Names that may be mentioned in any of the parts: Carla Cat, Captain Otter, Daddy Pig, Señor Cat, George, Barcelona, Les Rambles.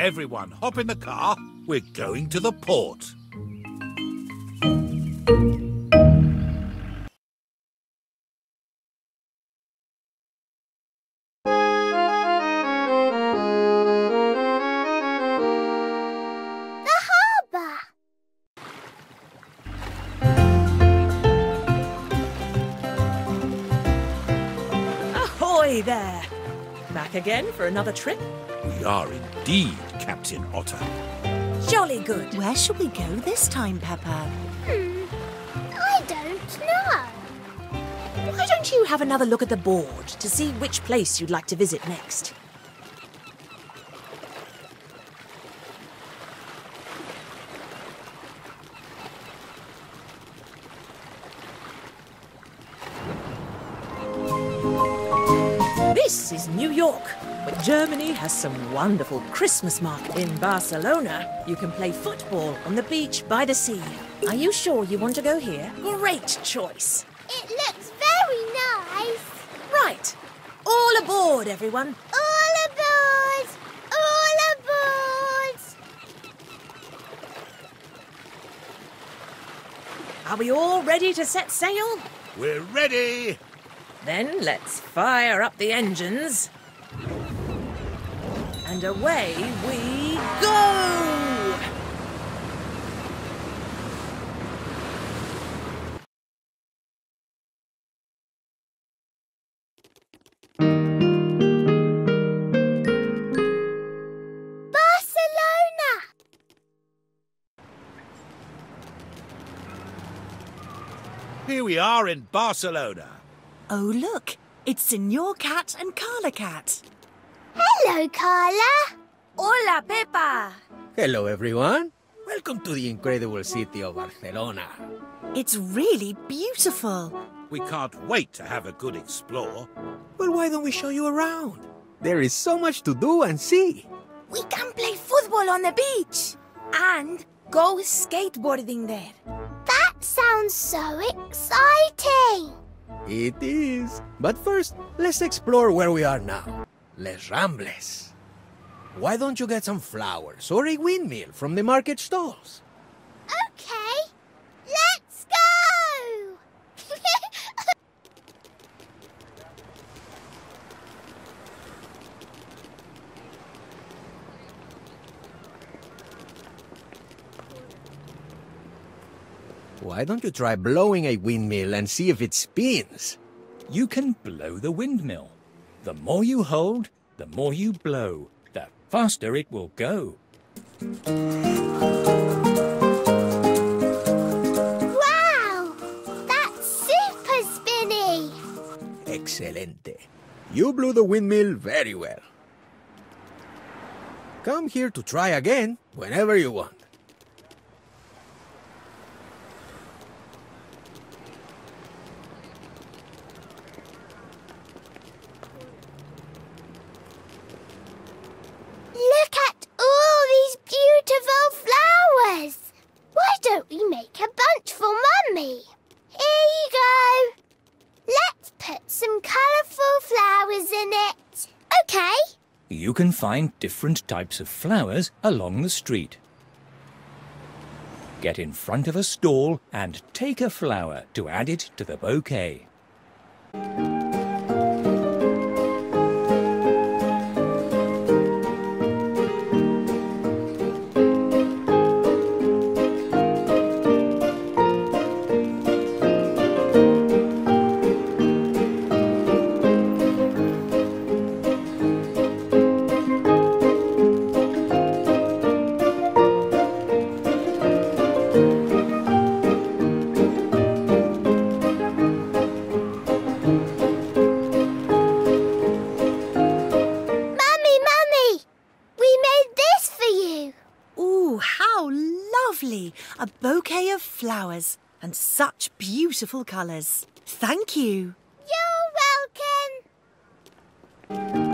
Everyone, hop in the car. We're going to the port. There. Back again for another trip? We are indeed, Captain Otter. Jolly good. Where shall we go this time, Peppa? I don't know. Why don't you have another look at the board to see which place you'd like to visit next? This is New York, where Germany has some wonderful Christmas markets. In Barcelona, you can play football on the beach by the sea. Are you sure you want to go here? Great choice. It looks very nice. Right. All aboard, everyone. All aboard! All aboard! Are we all ready to set sail? We're ready. Then let's fire up the engines, and away we go! Barcelona! Here we are in Barcelona. Oh, look, it's Señor Cat and Carla Cat. Hello, Carla. Hola, Peppa. Hello, everyone. Welcome to the incredible city of Barcelona. It's really beautiful. We can't wait to have a good explore. Well, why don't we show you around? There is so much to do and see. We can play football on the beach and go skateboarding there. That sounds so exciting. It is. But first, let's explore where we are now. Les Rambles. Why don't you get some flowers or a windmill from the market stalls? Okay. Let's go! Why don't you try blowing a windmill and see if it spins? You can blow the windmill. The more you hold, the more you blow, the faster it will go. Wow! That's super spinny! Excelente. You blew the windmill very well. Come here to try again whenever you want. You can find different types of flowers along the street. Get in front of a stall and take a flower to add it to the bouquet. A bouquet of flowers and such beautiful colours. Thank you. You're welcome.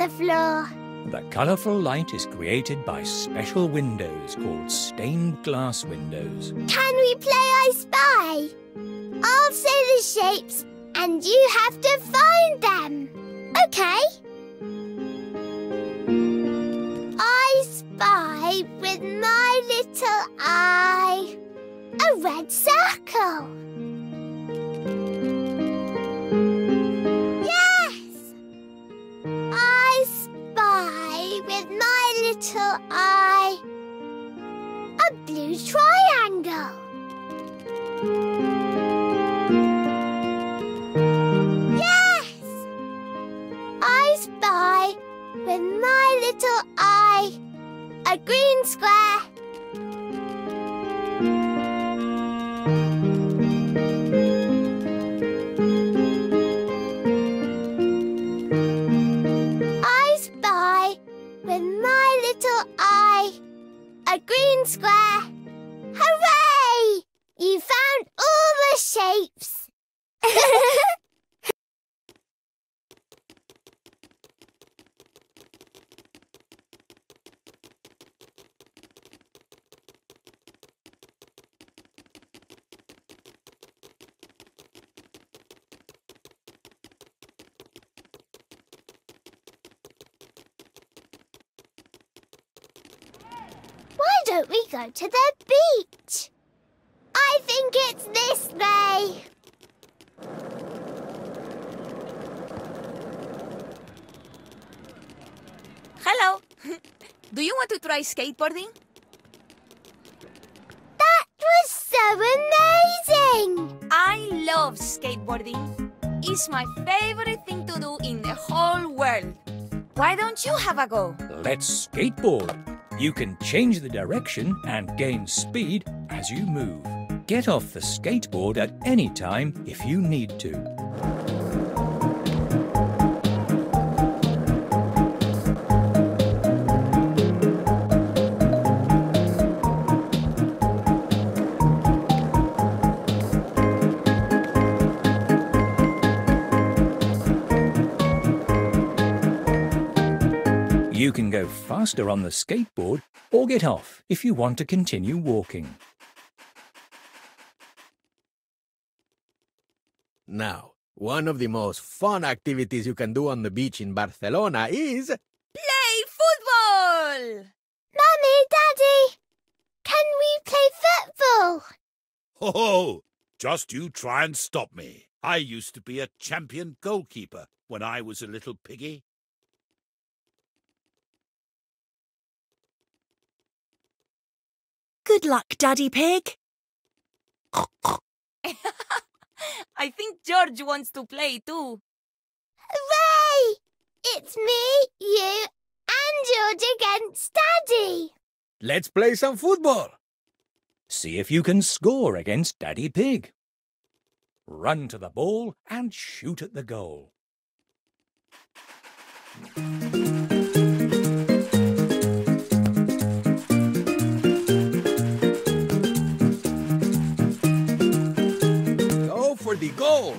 the floor. The colourful light is created by special windows called stained glass windows. Can we play I Spy? I'll say the shapes and you have to find them. Okay. I spy with my little eye a red circle. With my little eye, a blue triangle. Yes! I spy with my little eye, a green square. A green square. Hooray! You found all the shapes. Don't we go to the beach? I think it's this way. Hello. Do you want to try skateboarding? That was so amazing. I love skateboarding. It's my favorite thing to do in the whole world. Why don't you have a go? Let's skateboard. You can change the direction and gain speed as you move. Get off the skateboard at any time if you need to. You can go faster on the skateboard or get off if you want to continue walking. Now, one of the most fun activities you can do on the beach in Barcelona is... play football! Mummy, Daddy, can we play football? Ho ho! Just you try and stop me. I used to be a champion goalkeeper when I was a little piggy. Good luck, Daddy Pig. I think George wants to play too. Hooray! It's me, you, and George against Daddy. Let's play some football. See if you can score against Daddy Pig. Run to the ball and shoot at the goal. The goal.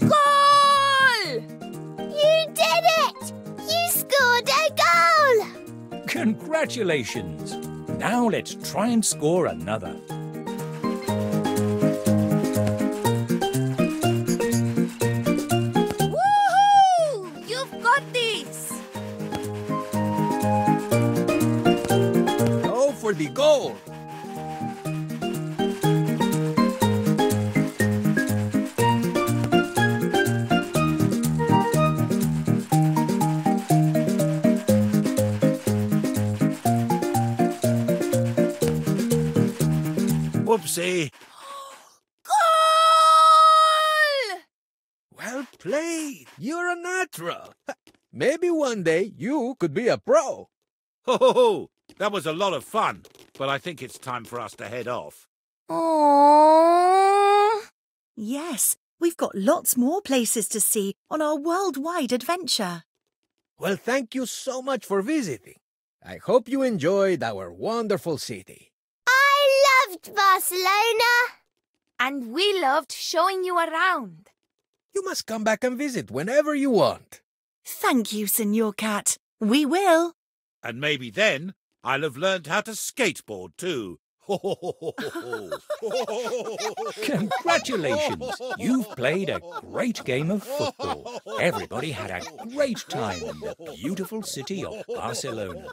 Goal! You did it! You scored a goal! Congratulations! Now let's try and score another. Woohoo! You've got this! Go for the goal! Oopsie. Goal! Well played. You're a natural. Maybe one day you could be a pro. Ho ho ho! That was a lot of fun, but I think it's time for us to head off. Aww. Yes, we've got lots more places to see on our worldwide adventure. Well, thank you so much for visiting. I hope you enjoyed our wonderful city. Barcelona. And we loved showing you around. You must come back and visit whenever you want. Thank you, Señor Cat. We will. And maybe then I'll have learned how to skateboard too. Congratulations! You've played a great game of football. Everybody had a great time in the beautiful city of Barcelona.